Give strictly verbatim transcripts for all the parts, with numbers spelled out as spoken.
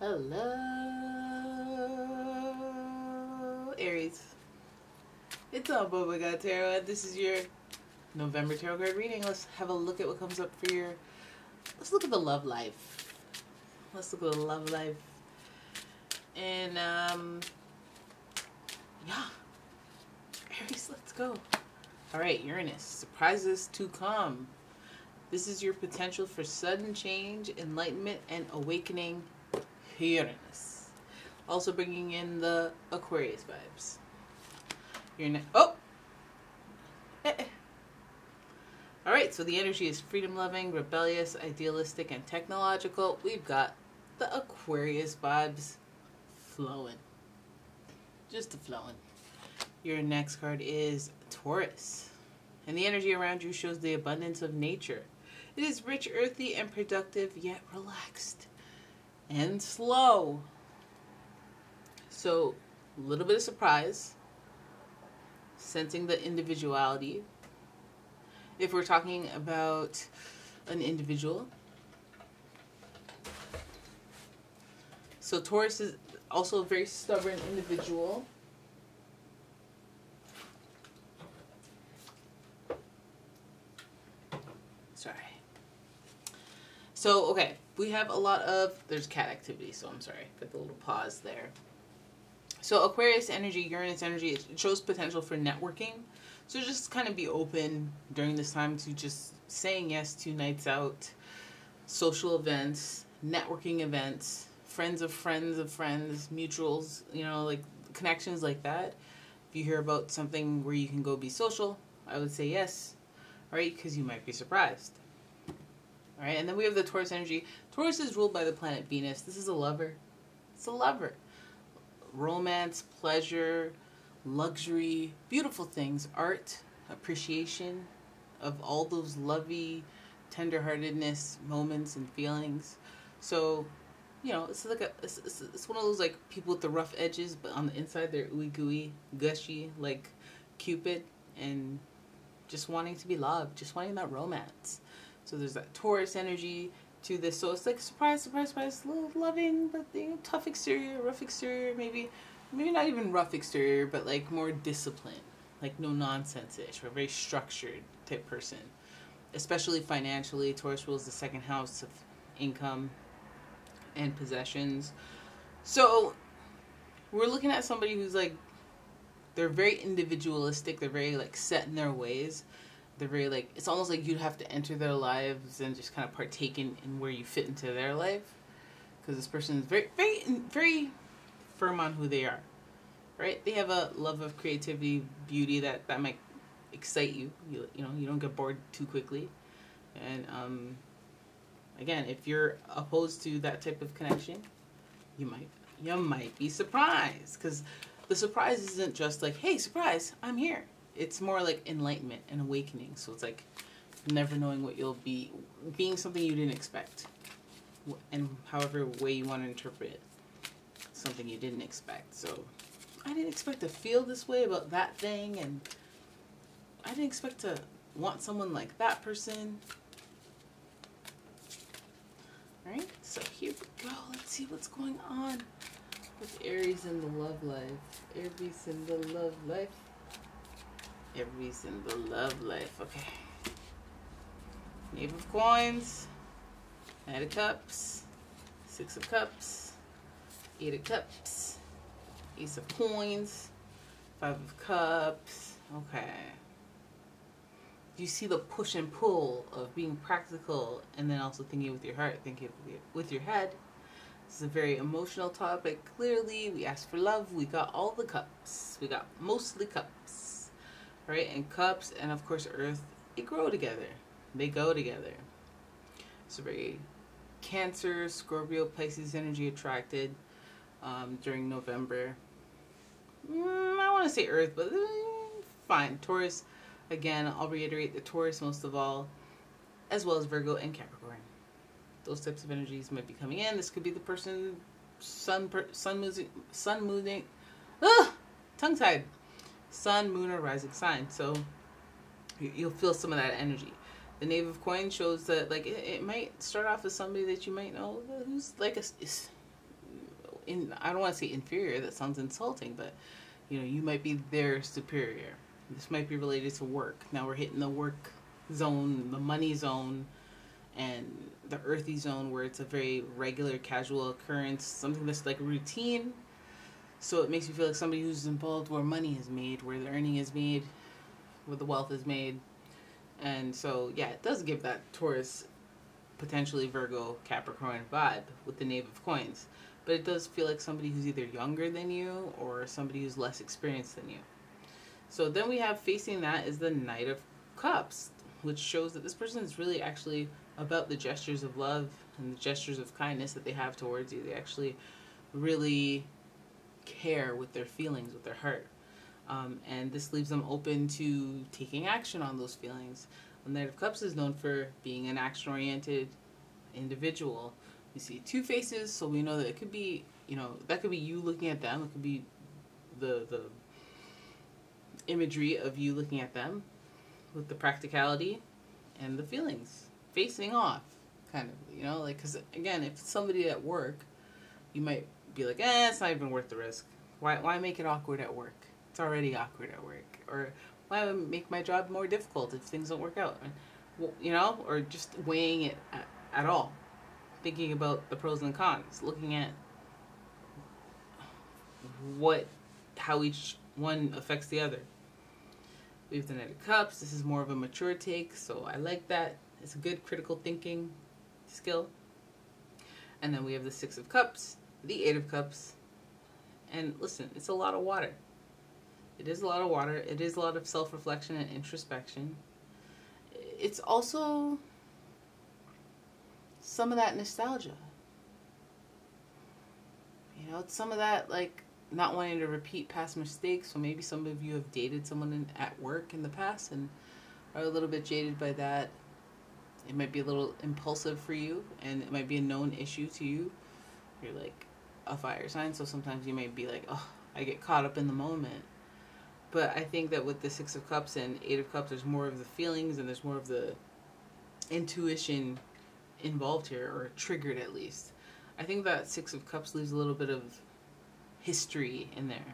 Hello, Aries. It's Um O M G Tarot. This is your November tarot card reading. Let's have a look at what comes up for your. Let's look at the love life. Let's look at the love life. And um, yeah, Aries, let's go. All right, Uranus, surprises to come. This is your potential for sudden change, enlightenment, and awakening, Uranus. Also bringing in the Aquarius vibes. Uranus. Oh! All right, so the energy is freedom-loving, rebellious, idealistic, and technological. We've got the Aquarius vibes flowing. Just flowing. Your next card is Taurus. And the energy around you shows the abundance of nature. It is rich, earthy, and productive, yet relaxed and slow. So, a little bit of surprise. Sensing the individuality. If we're talking about an individual. So, Taurus is also a very stubborn individual. Sorry. So, okay. We have a lot of... There's cat activity, so I'm sorry. Got the little pause there. So, Aquarius energy, Uranus energy, it shows potential for networking. So, just kind of be open during this time to just saying yes to nights out, social events, networking events, friends of friends of friends, mutuals, you know, like connections like that. If you hear about something where you can go be social, I would say yes. Alright, because you might be surprised. Alright, and then we have the Taurus energy. Taurus is ruled by the planet Venus. This is a lover. It's a lover. Romance, pleasure, luxury, beautiful things, art, appreciation of all those lovey, tenderheartedness moments and feelings. So, you know, it's like a, it's, it's, it's one of those like people with the rough edges, but on the inside they're ooey gooey, gushy, like Cupid and... just wanting to be loved, just wanting that romance. So there's that Taurus energy to this. So it's like surprise, surprise, surprise, a little loving, but you know, tough exterior, rough exterior, maybe, maybe not even rough exterior, but like more disciplined, like no nonsense-ish, or very structured type person. Especially financially, Taurus rules the second house of income and possessions. So we're looking at somebody who's like, they're very individualistic. They're very, like, set in their ways. They're very, like, it's almost like you'd have to enter their lives and just kind of partake in, in where you fit into their life. Because this person is very, very, very firm on who they are, right? They have a love of creativity, beauty that, that might excite you. you. You know, you don't get bored too quickly. And, um, again, if you're opposed to that type of connection, you might, you might be surprised. Because... the surprise isn't just like, hey, surprise, I'm here. It's more like enlightenment and awakening. So it's like never knowing what you'll be, being something you didn't expect. And however way you want to interpret it, something you didn't expect. So I didn't expect to feel this way about that thing. And I didn't expect to want someone like that person. All right, so here we go. Let's see what's going on with Aries in the love life. Aries in the love life. Aries in the love life. Okay. Knave of Coins. Knight of Cups. Six of Cups. Eight of Cups. Ace of Coins. Five of Cups. Okay. You see the push and pull of being practical and then also thinking with your heart, thinking with your head. This is a very emotional topic. Clearly, we asked for love. We got all the cups. We got mostly cups, right? And cups, and of course, earth, they grow together. They go together. So very Cancer, Scorpio, Pisces energy attracted um, during November. Mm, I want to say earth, but mm, fine. Taurus, again, I'll reiterate the Taurus most of all, as well as Virgo and Capricorn. Those types of energies might be coming in. This could be the person, sun, per, sun, moving, sun moving, ah, tongue-tied, sun, moon, or rising sign. So you'll feel some of that energy. The Knave of Coins shows that, like, it, it might start off as somebody that you might know who's like a, in, I don't want to say inferior, that sounds insulting, but you know, you might be their superior. This might be related to work. Now we're hitting the work zone, the money zone, and the earthy zone, where it's a very regular, casual occurrence, something that's like routine. So it makes you feel like somebody who's involved where money is made, where the earning is made, where the wealth is made. And so, yeah, it does give that Taurus, potentially Virgo, Capricorn vibe with the Knave of Coins. But it does feel like somebody who's either younger than you or somebody who's less experienced than you. So then we have facing that is the Knight of Cups, which shows that this person is really actually about the gestures of love and the gestures of kindness that they have towards you. They actually really care with their feelings, with their heart. Um, and this leaves them open to taking action on those feelings. The Knight of Cups is known for being an action-oriented individual. We see two faces, so we know that it could be, you know, that could be you looking at them. It could be the, the imagery of you looking at them with the practicality and the feelings. Facing off, kind of, you know, like, because, again, if it's somebody at work, you might be like, eh, it's not even worth the risk. Why, why make it awkward at work? It's already awkward at work. Or why would it make my job more difficult if things don't work out? And, you know, or just weighing it at, at all. Thinking about the pros and cons. Looking at what, how each one affects the other. We have the Knight of Cups. This is more of a mature take, so I like that. It's a good critical thinking skill. And then we have the Six of Cups, the Eight of Cups. And listen, it's a lot of water. It is a lot of water. It is a lot of self-reflection and introspection. It's also some of that nostalgia. You know, it's some of that, like, not wanting to repeat past mistakes. So maybe some of you have dated someone in, at work in the past and are a little bit jaded by that. It might be a little impulsive for you, and it might be a known issue to you. You're like a fire sign, so sometimes you might be like, oh, I get caught up in the moment. But I think that with the Six of Cups and Eight of Cups, there's more of the feelings and there's more of the intuition involved here, or triggered at least. I think that Six of Cups leaves a little bit of history in there,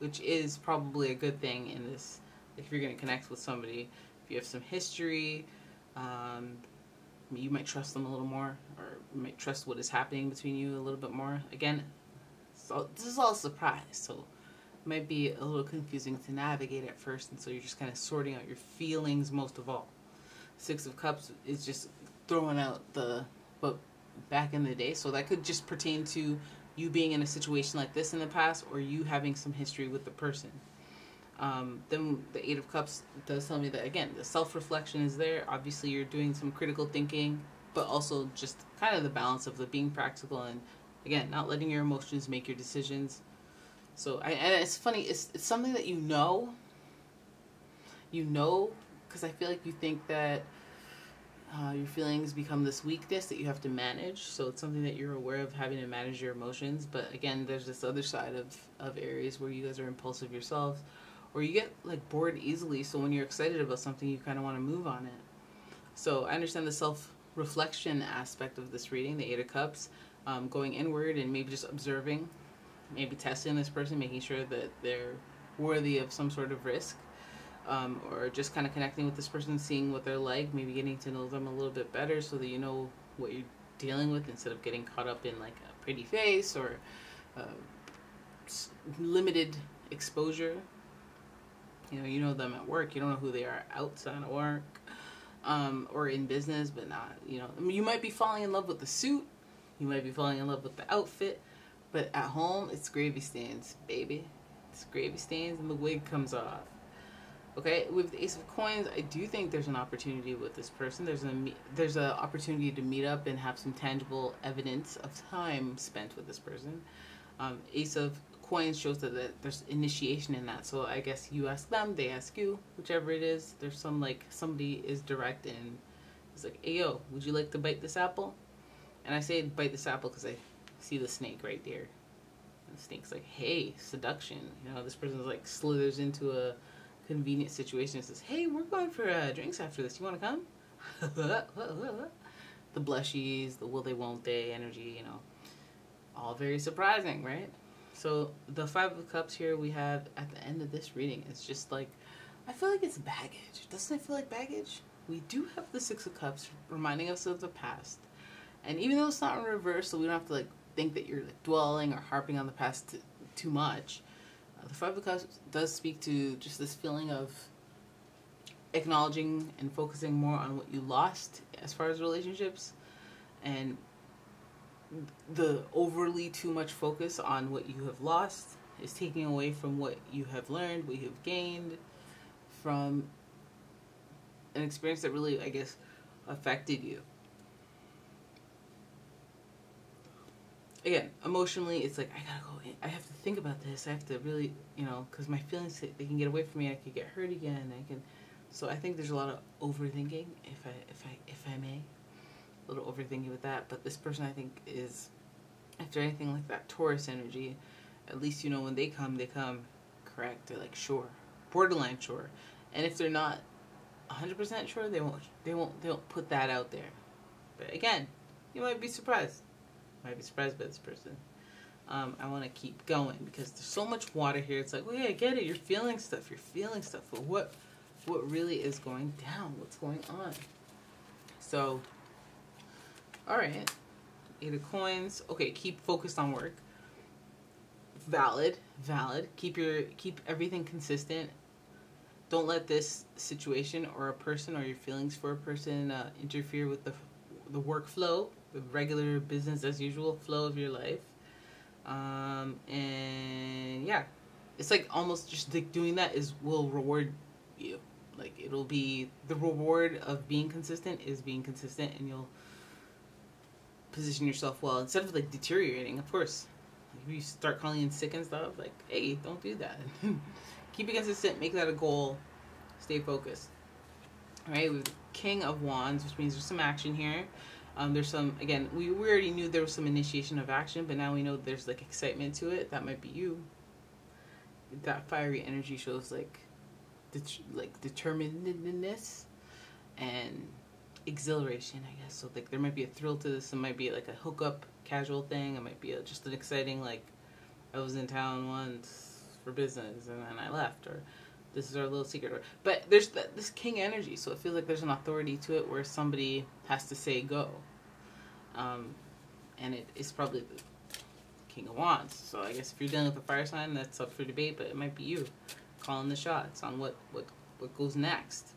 which is probably a good thing in this. If you're going to connect with somebody, if you have some history, um, you might trust them a little more, or you might trust what is happening between you a little bit more. Again, so this is all a surprise, so it might be a little confusing to navigate at first, and so you're just kind of sorting out your feelings most of all. Six of Cups is just throwing out the, but back in the day, so that could just pertain to you being in a situation like this in the past, or you having some history with the person. Um, then the Eight of Cups does tell me that, again, the self-reflection is there. Obviously, you're doing some critical thinking, but also just kind of the balance of the being practical and, again, not letting your emotions make your decisions. So, I, and it's funny, it's, it's something that you know, you know, because I feel like you think that uh, your feelings become this weakness that you have to manage. So it's something that you're aware of, having to manage your emotions. But again, there's this other side of, of Aries where you guys are impulsive yourselves, or you get like bored easily. So when you're excited about something, you kind of want to move on it. So I understand the self-reflection aspect of this reading, the Eight of Cups. Um, going inward and maybe just observing, maybe testing this person, making sure that they're worthy of some sort of risk, um, or just kind of connecting with this person, seeing what they're like, maybe getting to know them a little bit better so that you know what you're dealing with instead of getting caught up in like a pretty face or uh, limited exposure. You know, you know them at work, you don't know who they are outside of work, um, or in business, but not, you know, I mean, you might be falling in love with the suit. You might be falling in love with the outfit, but at home, it's gravy stains, baby. It's gravy stains and the wig comes off. Okay, with the Ace of Coins, I do think there's an opportunity with this person. There's an there's an opportunity to meet up and have some tangible evidence of time spent with this person. Um, Ace of Coins shows that, that there's initiation in that. So I guess you ask them, they ask you, whichever it is. There's some, like, somebody is direct and it's like, hey, yo, would you like to bite this apple? And I say bite this apple because I see the snake right there. And the snake's like, hey, seduction. You know, this person's like slithers into a convenient situation and says, hey, we're going for uh, drinks after this. You want to come? The blushies, the will they, won't they energy, you know. all very surprising, right? So the Five of Cups here we have at the end of this reading is just like, I feel like it's baggage. Doesn't it feel like baggage? We do have the Six of Cups reminding us of the past. And even though it's not in reverse, so we don't have to like think that you're like dwelling or harping on the past too much, uh, the Five of Cups does speak to just this feeling of acknowledging and focusing more on what you lost as far as relationships, and the overly too much focus on what you have lost is taking away from what you have learned, what you have gained from an experience that really, I guess, affected you. Again, emotionally, it's like, I gotta go in. I have to think about this. I have to really, you know, because my feelings, they can get away from me. I could get hurt again. I can, so I think there's a lot of overthinking, if I, if I, if I may. A little overthinking with that, but this person, I think, is, if they're anything like that Taurus energy, at least you know when they come, they come correct. They're like sure, borderline sure, and if they're not one hundred percent sure, they won't, they won't, they won't put that out there. But again, you might be surprised. You might be surprised by this person. Um, I want to keep going because there's so much water here. It's like, well, yeah, I get it. You're feeling stuff. You're feeling stuff. But what, what really is going down? What's going on? So. Alright, Eight of Coins. Okay, keep focused on work. Valid, valid. Keep your keep everything consistent. Don't let this situation or a person or your feelings for a person uh, interfere with the the workflow, the regular business as usual flow of your life. Um, and yeah, it's like almost just like doing that is will reward you. Like it'll be the reward of being consistent is being consistent, and you'll position yourself well instead of like deteriorating. Of course, if you start calling in sick and stuff, like, hey, don't do that. Keep it consistent, make that a goal, stay focused. All right, we have the King of Wands, which means there's some action here. Um, there's some, again, we, we already knew there was some initiation of action, but now we know there's like excitement to it. That might be you. That fiery energy shows like, det like determinedness and exhilaration, I guess. So like there might be a thrill to this. It might be like a hookup casual thing. It might be a, just an exciting like, I was in town once for business and then I left, or this is our little secret. Or, but there's the, this king energy, so it feels like there's an authority to it where somebody has to say go, um, and it is probably the King of Wands. So I guess if you're dealing with a fire sign, that's up for debate, but it might be you calling the shots on what what what goes next.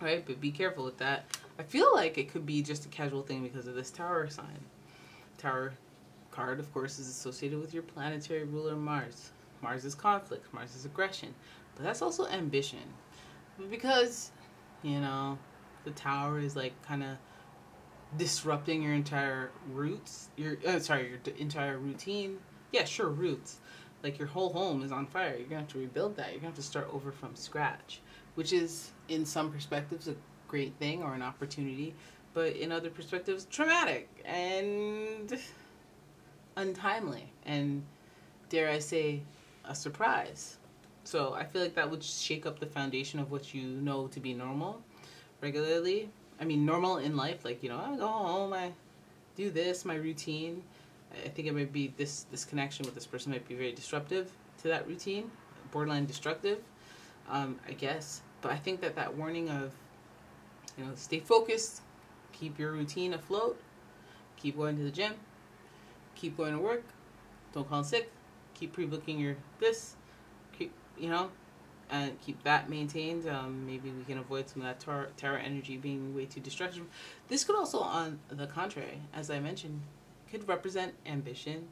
All right, but be careful with that. I feel like it could be just a casual thing because of this tower sign. Tower card, of course, is associated with your planetary ruler, Mars. Mars is conflict. Mars is aggression. But that's also ambition. Because, you know, the tower is like kind of disrupting your entire roots. Your, uh, sorry, your d entire routine. Yeah, sure, roots. Like your whole home is on fire. You're going to have to rebuild that. You're going to have to start over from scratch. Which is, in some perspectives, a great thing or an opportunity, but in other perspectives traumatic and untimely and, dare I say, a surprise. So I feel like that would shake up the foundation of what you know to be normal regularly. I mean normal in life, like, you know, I go home, I do this, my routine. I think it might be this this connection with this person might be very disruptive to that routine, borderline destructive, um, I guess. But I think that that warning of, you know, stay focused, keep your routine afloat, keep going to the gym, keep going to work, don't call sick, keep pre-booking your this, keep, you know, and keep that maintained. Um, maybe we can avoid some of that tower, tower energy being way too destructive. This could also, on the contrary, as I mentioned, could represent ambition.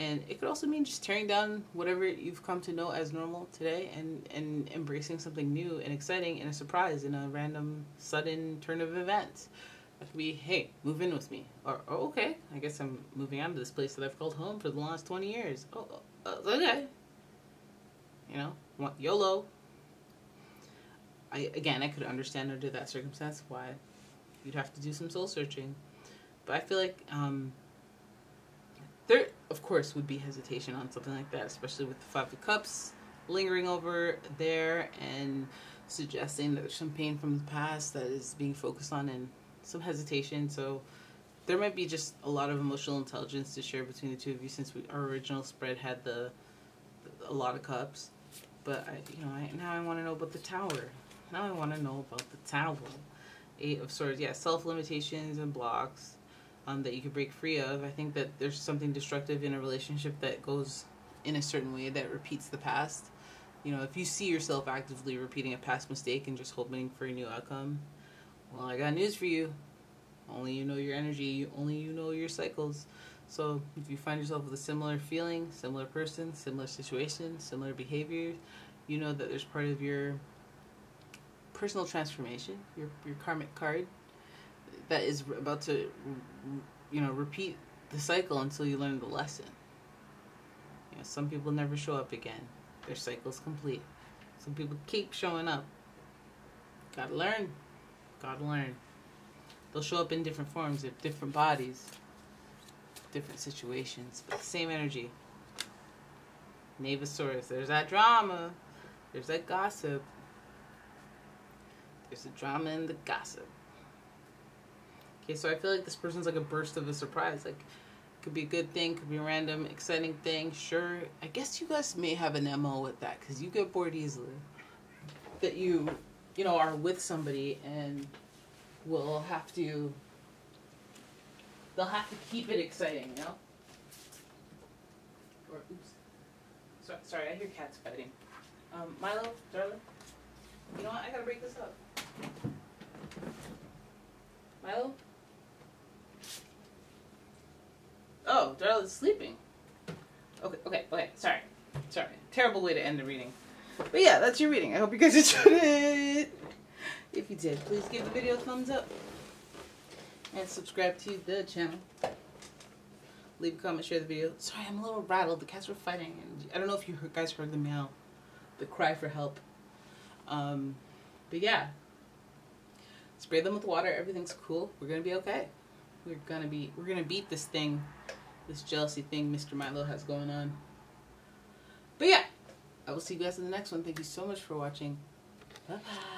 And it could also mean just tearing down whatever you've come to know as normal today and, and embracing something new and exciting and a surprise in a random, sudden turn of events. That could be, hey, move in with me. Or, oh, okay, I guess I'm moving on to this place that I've called home for the last twenty years. Oh, uh, okay. You know, want YOLO. I, again, I could understand under that circumstance why you'd have to do some soul searching. But I feel like, um... there, of course, would be hesitation on something like that, especially with the Five of Cups lingering over there and suggesting that there's some pain from the past that is being focused on and some hesitation. So there might be just a lot of emotional intelligence to share between the two of you, since we, our original spread had the, the a lot of cups. But I, you know, I, now I want to know about the Tower. Now I want to know about the Tower. Eight of Swords. Yeah, self-limitations and blocks um, that you can break free of. I think that there's something destructive in a relationship that goes in a certain way that repeats the past. You know, if you see yourself actively repeating a past mistake and just hoping for a new outcome, well, I got news for you. Only you know your energy. Only you know your cycles. So if you find yourself with a similar feeling, similar person, similar situation, similar behavior, you know that there's part of your personal transformation, your, your karmic card, that is about to, you know, repeat the cycle until you learn the lesson. You know, some people never show up again. Their cycle's complete. Some people keep showing up. Gotta learn. Gotta learn. They'll show up in different forms, in different bodies, different situations, but the same energy. Navasaurus. There's that drama. There's that gossip. There's the drama and the gossip. Okay, so I feel like this person's like a burst of a surprise. Like, could be a good thing, could be a random, exciting thing. Sure, I guess you guys may have an M O with that, because you get bored easily. That you, you know, are with somebody and will have to, they'll have to keep it exciting, you know? Or, oops. So, sorry, I hear cats fighting. Um, Milo, darling, you know what? I gotta break this up. Milo? Oh, Darla's sleeping. Okay, okay, okay. Sorry. Sorry. Terrible way to end the reading. But yeah, that's your reading. I hope you guys enjoyed it. If you did, please give the video a thumbs up. And subscribe to the channel. Leave a comment, share the video. Sorry, I'm a little rattled. The cats were fighting. And I don't know if you guys heard the meow. The cry for help. Um, but yeah. Spray them with water. Everything's cool. We're going to be okay. We're gonna be, we're gonna beat this thing, this jealousy thing Mister Milo has going on. But yeah, I will see you guys in the next one. Thank you so much for watching. Bye-bye.